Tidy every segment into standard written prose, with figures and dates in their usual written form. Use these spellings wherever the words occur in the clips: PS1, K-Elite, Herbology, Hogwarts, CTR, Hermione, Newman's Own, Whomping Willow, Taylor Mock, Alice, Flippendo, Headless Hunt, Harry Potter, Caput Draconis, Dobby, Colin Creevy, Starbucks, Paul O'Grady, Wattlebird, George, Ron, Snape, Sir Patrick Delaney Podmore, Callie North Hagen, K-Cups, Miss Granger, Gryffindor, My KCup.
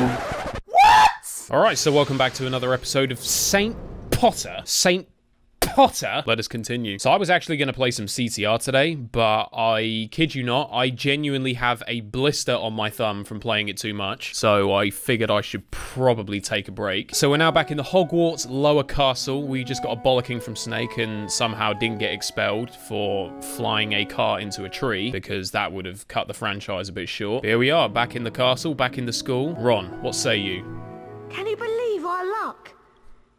What? All right, so welcome back to another episode of St. Potter. St. Potter. Let us continue. So I was actually going to play some CTR today, but I kid you not, I genuinely have a blister on my thumb from playing it too much. So I figured I should probably take a break. So we're now back in the Hogwarts lower castle. We just got a bollocking from Snape and somehow didn't get expelled for flying a car into a tree, because that would have cut the franchise a bit short. But here we are, back in the castle, back in the school. Ron, what say you? Can you believe our luck?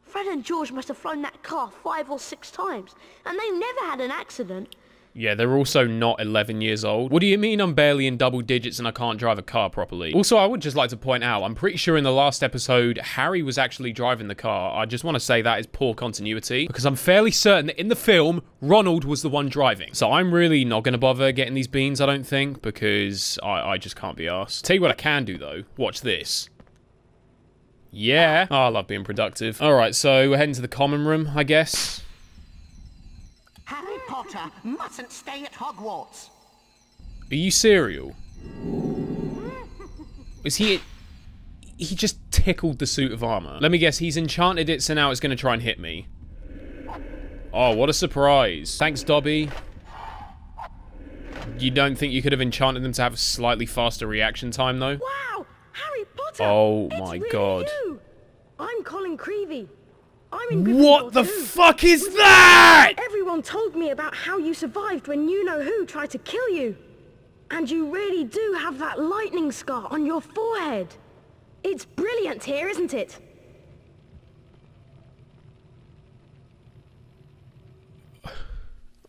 Fred and George must have flown that car 5 or 6 times, and they never had an accident. Yeah, they're also not 11 years old. What do you mean I'm barely in double digits and I can't drive a car properly? Also, I would just like to point out, I'm pretty sure in the last episode, Harry was actually driving the car. I just want to say that is poor continuity, because I'm fairly certain that in the film, Ronald was the one driving. So I'm really not going to bother getting these beans, I don't think, because I just can't be arsed. Tell you what I can do, though. Watch this. Yeah. Oh, I love being productive. All right, so we're heading to the common room, I guess. Harry Potter mustn't stay at Hogwarts. Are you serial? Is he... He just tickled the suit of armor. Let me guess, he's enchanted it, so now it's going to try and hit me. Oh, what a surprise. Thanks, Dobby. You don't think you could have enchanted them to have a slightly faster reaction time, though? Wow! Harry Potter! Oh my god. You. I'm Colin Creevy. I'm in Gryffindor. What the fuck is that? Everyone told me about how you survived when you-know-who tried to kill you. And you really do have that lightning scar on your forehead. It's brilliant here, isn't it?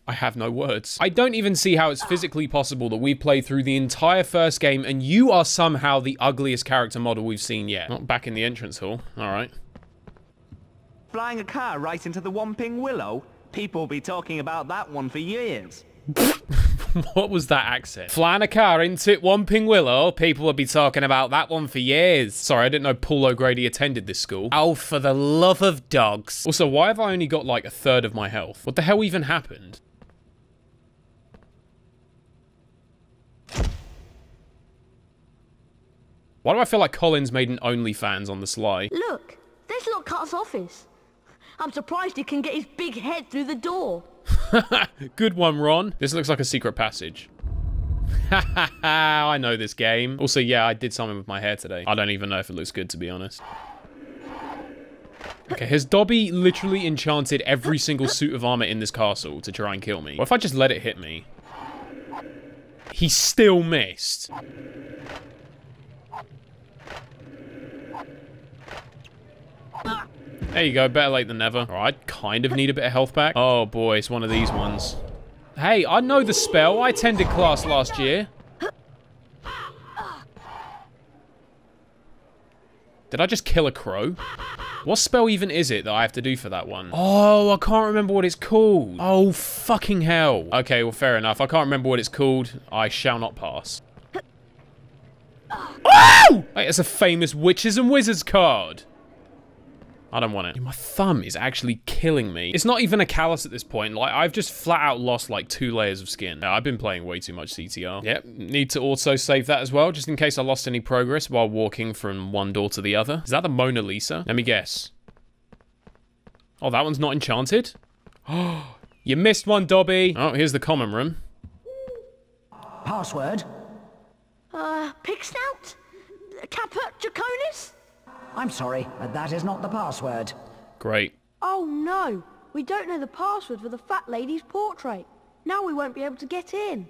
I have no words. I don't even see how it's physically possible that we played through the entire first game and you are somehow the ugliest character model we've seen yet. Not back in the entrance hall. All right. Flying a car right into the Whomping Willow. People will be talking about that one for years. What was that accent? Flying a car into Whomping Willow. People will be talking about that one for years. Sorry, I didn't know Paul O'Grady attended this school. Oh, for the love of dogs. Also, why have I only got like 1/3 of my health? What the hell even happened? Why do I feel like Colin's made an OnlyFans on the sly? Look, there's Lockhart's office. I'm surprised he can get his big head through the door. Good one, Ron. This looks like a secret passage. I know this game. Also, yeah, I did something with my hair today. I don't even know if it looks good, to be honest. Okay, has Dobby literally enchanted every single suit of armor in this castle to try and kill me? What if I just let it hit me? He still missed. There you go, better late than never. All right, I kind of need a bit of health back. Oh boy, it's one of these ones. Hey, I know the spell. I attended class last year. Did I just kill a crow? What spell even is it that I have to do for that one? Oh, I can't remember what it's called. Oh, fucking hell. Okay, well, fair enough. I can't remember what it's called. I shall not pass. Oh! Wait, that's a famous Witches and Wizards card. I don't want it. Dude, my thumb is actually killing me. It's not even a callus at this point. Like, I've just flat out lost like 2 layers of skin. I've been playing way too much CTR. Yep, need to also save that as well, just in case I lost any progress while walking from one door to the other. Is that the Mona Lisa? Let me guess. Oh, that one's not enchanted? Oh, you missed one, Dobby. Oh, here's the common room. Password? Pig snout? Caput Draconis? I'm sorry, but that is not the password. Great. Oh no, we don't know the password for the fat lady's portrait. Now we won't be able to get in.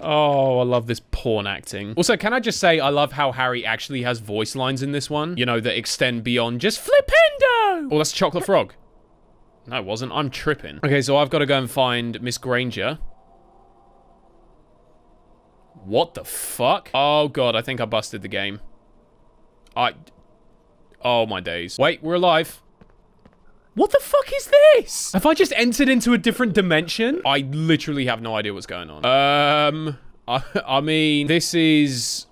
Oh, I love this porn acting. Also, can I just say I love how Harry actually has voice lines in this one? You know, that extend beyond just Flippendo! Oh, that's Chocolate Frog. No, it wasn't. I'm tripping. Okay, so I've got to go and find Miss Granger. What the fuck? Oh god, I think I busted the game. Oh, my days. Wait, we're alive. What the fuck is this? Have I just entered into a different dimension? I literally have no idea what's going on. I mean, this is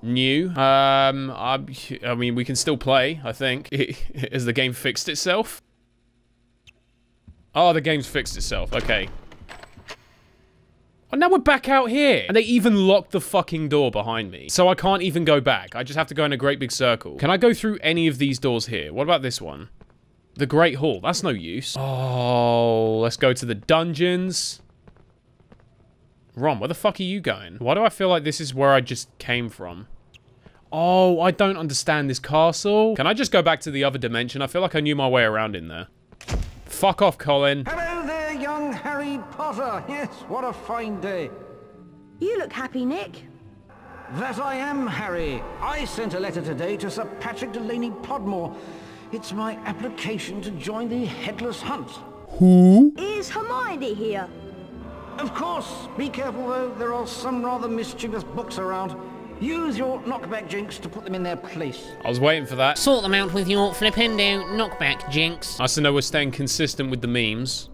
new. I mean, we can still play, I think. Has the game fixed itself? Oh, the game's fixed itself. Okay. And now we're back out here. And they even locked the fucking door behind me. So I can't even go back. I just have to go in a great big circle. Can I go through any of these doors here? What about this one? The Great Hall. That's no use. Oh, let's go to the dungeons. Ron, where the fuck are you going? Why do I feel like this is where I just came from? Oh, I don't understand this castle. Can I just go back to the other dimension? I feel like I knew my way around in there. Fuck off, Colin. Hello there, young Harry Potter. Yes, what a fine day. You look happy, Nick. That I am, Harry. I sent a letter today to Sir Patrick Delaney Podmore. It's my application to join the Headless Hunt. Who? Is Hermione here? Of course. Be careful, though. There are some rather mischievous books around. Use your knockback jinx to put them in their place. I was waiting for that. Sort them out with your Flippendo knockback jinx. Nice to know we're staying consistent with the memes.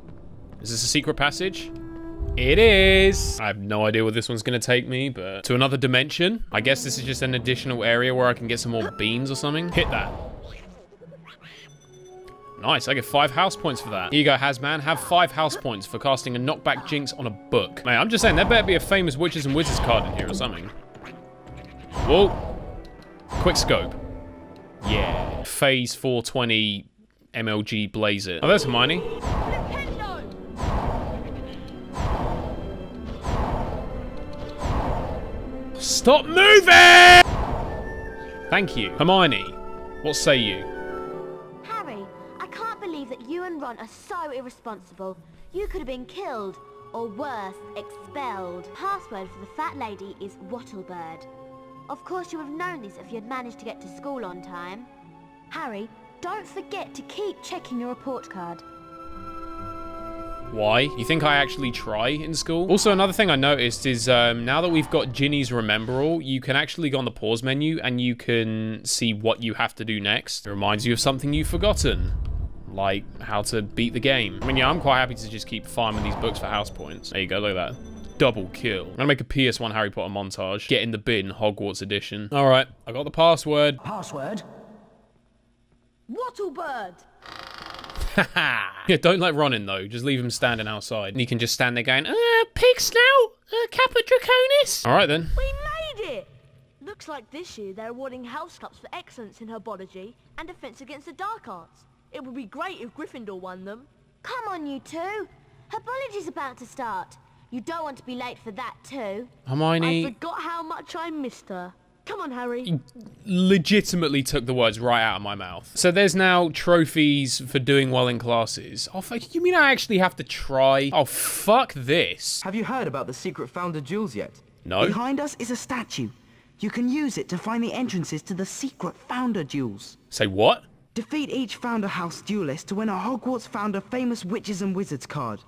Is this a secret passage? It is. I have no idea where this one's going to take me, but to another dimension. I guess this is just an additional area where I can get some more beans or something. Hit that. Nice, I get 5 house points for that. Here you go, Hazman. Have 5 house points for casting a knockback jinx on a book. Man, I'm just saying, there better be a famous Witches and Wizards card in here or something. Whoa. Quick scope. Yeah. Phase 420 MLG blaze it. Oh, there's Hermione. Stop moving! Thank you. Hermione, what say you? That you and Ron are so irresponsible. You could have been killed, or worse, expelled. Password for the fat lady is Wattlebird. Of course you would have known this if you had managed to get to school on time. Harry, don't forget to keep checking your report card. Why? You think I actually try in school? Also, another thing I noticed is now that we've got Ginny's Remember All, you can actually go on the pause menu and you can see what you have to do next. It reminds you of something you've forgotten. Like how to beat the game. I mean, yeah, I'm quite happy to just keep farming these books for house points. There you go, look at that. Double kill. I'm gonna make a PS1 Harry Potter montage. Get in the bin, Hogwarts edition. All right, I got the password. Password? Wattlebird. Yeah, don't let Ron in though. Just leave him standing outside. And he can just stand there going, pig snout, Caput Draconis. All right then. We made it. Looks like this year they're awarding house cups for excellence in Herbology and defense against the dark arts. It would be great if Gryffindor won them. Come on, you two. Herbology's about to start. You don't want to be late for that, too. Hermione... I forgot how much I missed her. Come on, Harry. You legitimately took the words right out of my mouth. So there's now trophies for doing well in classes. Oh, you mean I actually have to try? Oh, fuck this. Have you heard about the secret founder jewels yet? No. Behind us is a statue. You can use it to find the entrances to the secret founder jewels. Say what? Defeat each Founder House duelist to win a Hogwarts Founder Famous Witches and Wizards card.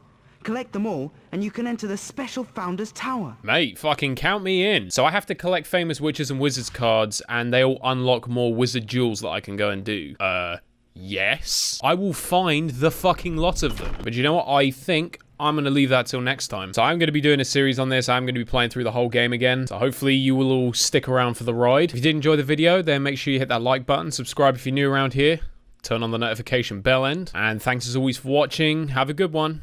Collect them all, and you can enter the special Founder's Tower. Mate, fucking count me in. So I have to collect Famous Witches and Wizards cards, and they all unlock more wizard duels that I can go and do. Yes. I will find the fucking lot of them. But you know what? I think I'm going to leave that till next time. So I'm going to be doing a series on this. I'm going to be playing through the whole game again. So hopefully you will all stick around for the ride. If you did enjoy the video, then make sure you hit that like button. Subscribe if you're new around here. Turn on the notification bell end. And thanks as always for watching. Have a good one.